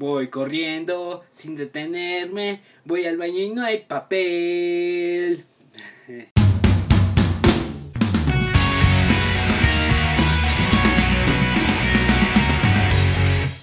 Voy corriendo sin detenerme, voy al baño y no hay papel.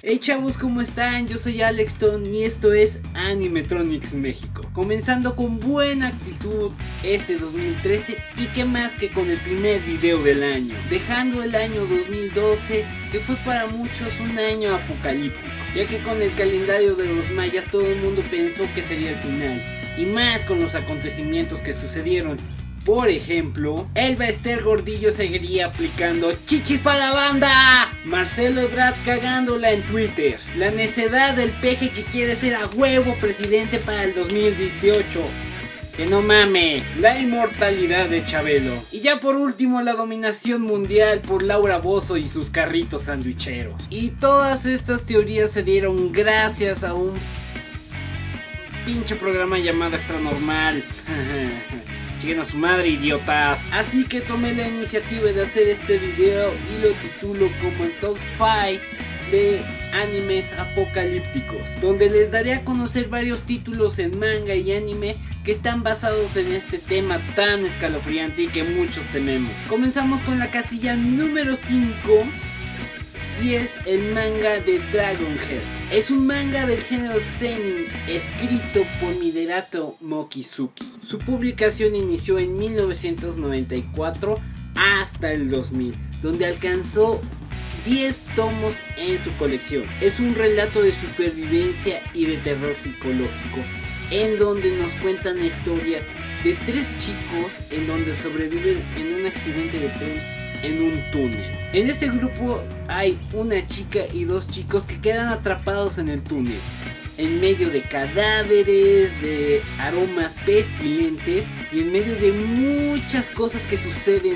Hey chavos, ¿cómo están? Yo soy Alex Ton y esto es Animetronix México. Comenzando con buena actitud este 2013 y qué más que con el primer video del año. Dejando el año 2012, que fue para muchos un año apocalíptico, ya que con el calendario de los mayas todo el mundo pensó que sería el final. Y más con los acontecimientos que sucedieron. Por ejemplo, Elba Esther Gordillo seguiría aplicando chichis para la banda, Marcelo Ebrard cagándola en Twitter, la necedad del peje que quiere ser a huevo presidente para el 2018, que no mame, la inmortalidad de Chabelo, y ya por último la dominación mundial por Laura Bozzo y sus carritos sandwicheros. Y todas estas teorías se dieron gracias a un pinche programa llamado Extranormal. Lleguen a su madre, idiotas. Así que tomé la iniciativa de hacer este video y lo titulo como el Top 5 de animes apocalípticos, donde les daré a conocer varios títulos en manga y anime que están basados en este tema tan escalofriante y que muchos tememos. Comenzamos con la casilla número 5 y es el manga de Dragonhead. Es un manga del género seinen escrito por Midorato Mokizuki. Su publicación inició en 1994 hasta el 2000, donde alcanzó 10 tomos en su colección. Es un relato de supervivencia y de terror psicológico, en donde nos cuentan la historia de tres chicos en donde sobreviven en un accidente de tren en un túnel. En este grupo hay una chica y dos chicos que quedan atrapados en el túnel, en medio de cadáveres, de aromas pestilentes y en medio de muchas cosas que suceden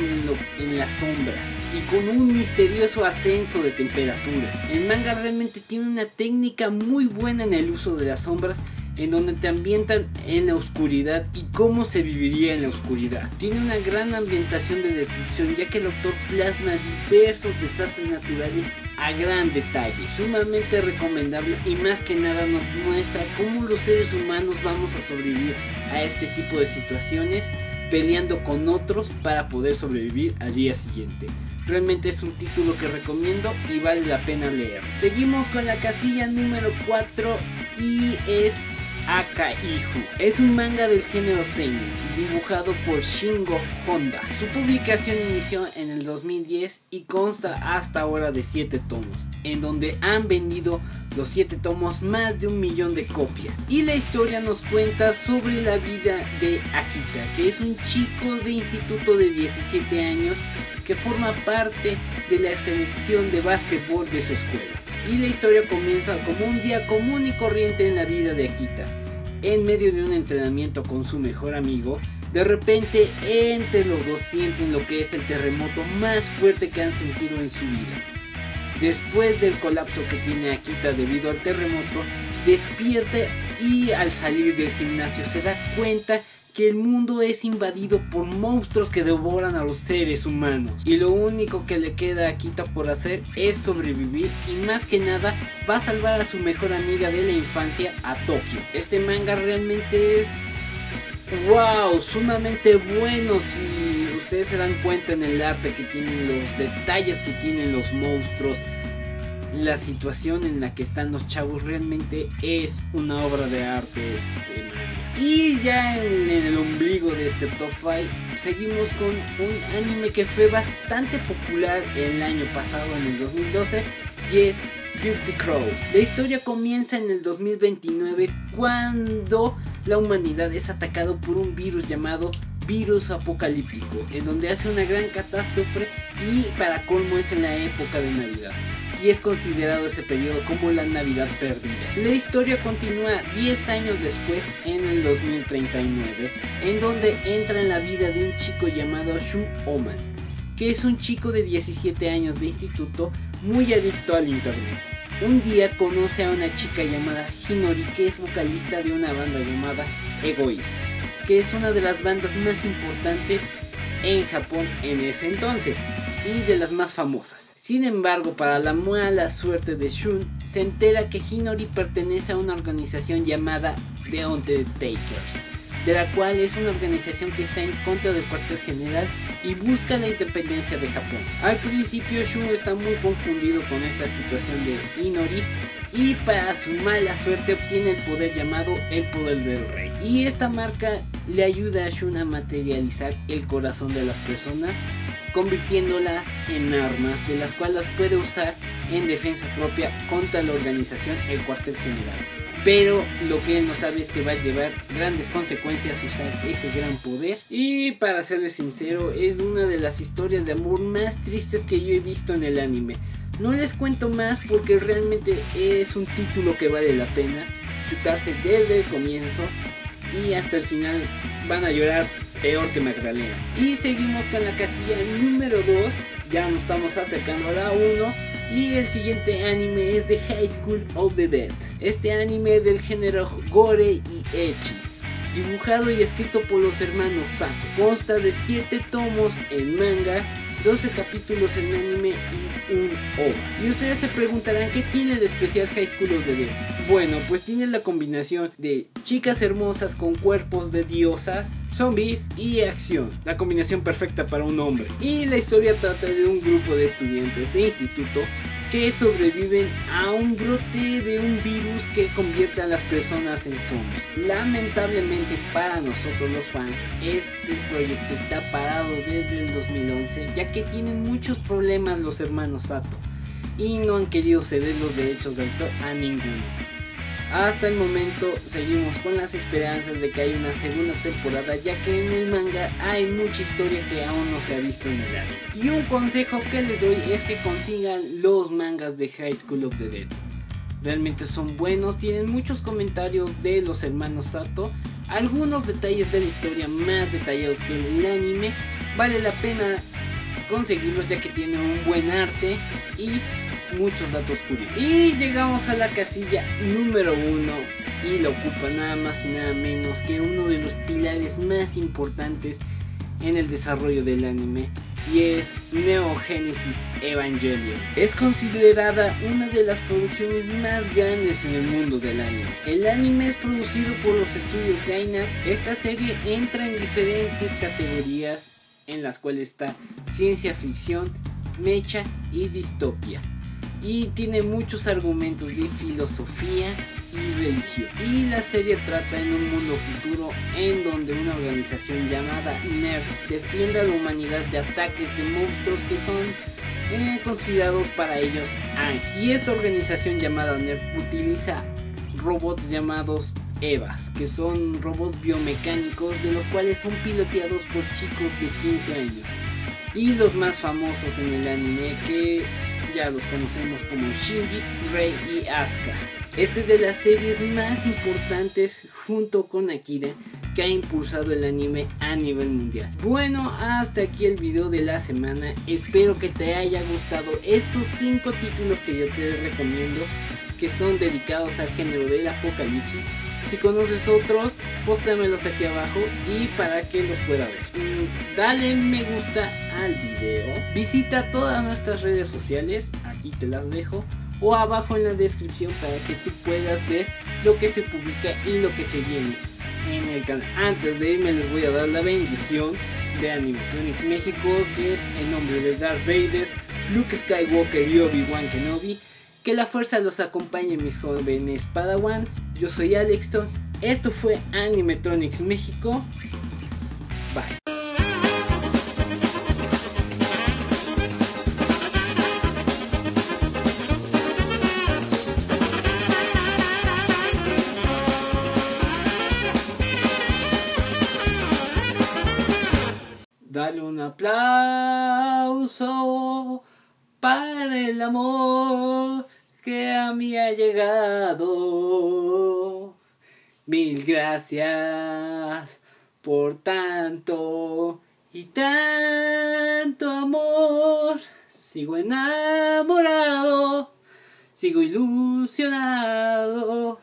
en las sombras y con un misterioso ascenso de temperatura. El manga realmente tiene una técnica muy buena en el uso de las sombras, en donde te ambientan en la oscuridad y cómo se viviría en la oscuridad. Tiene una gran ambientación de descripción, ya que el autor plasma diversos desastres naturales a gran detalle. Sumamente recomendable y más que nada nos muestra cómo los seres humanos vamos a sobrevivir a este tipo de situaciones, peleando con otros para poder sobrevivir al día siguiente. Realmente es un título que recomiendo y vale la pena leer. Seguimos con la casilla número 4 y es Akaiju. Es un manga del género seinen, dibujado por Shingo Honda. Su publicación inició en el 2010 y consta hasta ahora de 7 tomos, en donde han vendido los 7 tomos más de 1 millón de copias. Y la historia nos cuenta sobre la vida de Akita, que es un chico de instituto de 17 años que forma parte de la selección de básquetbol de su escuela. Y la historia comienza como un día común y corriente en la vida de Akita. En medio de un entrenamiento con su mejor amigo, de repente entre los dos sienten lo que es el terremoto más fuerte que han sentido en su vida. Después del colapso que tiene Akita debido al terremoto, despierta y al salir del gimnasio se da cuenta que el mundo es invadido por monstruos que devoran a los seres humanos, y lo único que le queda a Akita por hacer es sobrevivir, y más que nada va a salvar a su mejor amiga de la infancia, a Tokio. Este manga realmente es wow, sumamente bueno. Si ustedes se dan cuenta en el arte que tienen, los detalles que tienen los monstruos, la situación en la que están los chavos, realmente es una obra de arte este manga. Y ya en el ombligo de este Top 5 seguimos con un anime que fue bastante popular el año pasado, en el 2012, y es Guilty Crown. La historia comienza en el 2029, cuando la humanidad es atacada por un virus llamado virus apocalíptico, en donde hace una gran catástrofe y para colmo es en la época de Navidad. Y es considerado ese periodo como la Navidad perdida. La historia continúa 10 años después, en el 2039, en donde entra en la vida de un chico llamado Shu Ouma, que es un chico de 17 años de instituto, muy adicto al internet. Un día conoce a una chica llamada Hinori, que es vocalista de una banda llamada Egoist, que es una de las bandas más importantes en Japón en ese entonces. y de las más famosas. Sin embargo, para la mala suerte de Shun, se entera que Hinori pertenece a una organización llamada The Undertakers, de la cual es una organización que está en contra del cuartel general y busca la independencia de Japón. Al principio Shu está muy confundido con esta situación de Hinori y para su mala suerte obtiene el poder llamado el poder del rey. Y esta marca le ayuda a Shun a materializar el corazón de las personas, convirtiéndolas en armas de las cuales las puede usar en defensa propia contra la organización el cuartel general. Pero lo que él no sabe es que va a llevar grandes consecuencias usar ese gran poder. Y para serles sincero, es una de las historias de amor más tristes que yo he visto en el anime. No les cuento más porque realmente es un título que vale la pena chutarse desde el comienzo y hasta el final. Van a llorar peor que Magdalena. Y seguimos con la casilla número 2, ya nos estamos acercando a la 1. Y el siguiente anime es de High School of the Dead. Este anime es del género gore y ecchi, dibujado y escrito por los hermanos Sato. Consta de 7 tomos en manga, 12 capítulos en anime y un OVA. Y ustedes se preguntarán, ¿qué tiene de especial High School of the Dead? Bueno, pues tiene la combinación de chicas hermosas con cuerpos de diosas, zombies y acción. La combinación perfecta para un hombre. Y la historia trata de un grupo de estudiantes de instituto que sobreviven a un brote de un virus que convierte a las personas en zombies. Lamentablemente para nosotros los fans, este proyecto está parado desde el 2011, ya que tienen muchos problemas los hermanos Sato y no han querido ceder los derechos de autor a ninguno. Hasta el momento seguimos con las esperanzas de que haya una segunda temporada, ya que en el manga hay mucha historia que aún no se ha visto en el anime. Y un consejo que les doy es que consigan los mangas de High School of the Dead. Realmente son buenos, tienen muchos comentarios de los hermanos Sato, algunos detalles de la historia más detallados que en el anime. Vale la pena conseguirlos ya que tienen un buen arte y muchos datos curiosos. Y llegamos a la casilla número 1 y la ocupa nada más y nada menos que uno de los pilares más importantes en el desarrollo del anime, y es Neo Genesis Evangelion. Es considerada una de las producciones más grandes en el mundo del anime. El anime es producido por los estudios de INAX. Esta serie entra en diferentes categorías en las cuales está ciencia ficción, mecha y distopia. Y tiene muchos argumentos de filosofía y religión. Y la serie trata en un mundo futuro en donde una organización llamada NERV defiende a la humanidad de ataques de monstruos que son considerados para ellos ángeles. Y esta organización llamada NERV utiliza robots llamados EVAs, que son robots biomecánicos de los cuales son piloteados por chicos de 15 años. Y los más famosos en el anime que ya los conocemos como Shinji, Rey y Asuka. Esta es de las series más importantes junto con Akira que ha impulsado el anime a nivel mundial. Bueno, hasta aquí el video de la semana. Espero que te haya gustado estos 5 títulos que yo te recomiendo, que son dedicados al género del apocalipsis. Si conoces otros, póstamelos aquí abajo y para que los pueda ver. Dale me gusta al video. Visita todas nuestras redes sociales, aquí te las dejo, o abajo en la descripción para que tú puedas ver lo que se publica y lo que se viene en el canal. Antes de irme les voy a dar la bendición de Animetronix México, que es el nombre de Darth Vader, Luke Skywalker y Obi-Wan Kenobi. Que la fuerza los acompañe, mis jóvenes padawans. Yo soy Alexton. Esto fue Animetronix México. Bye. Dale un aplauso para el amor que a mí ha llegado. Mil gracias por tanto y tanto amor. Sigo enamorado, sigo ilusionado.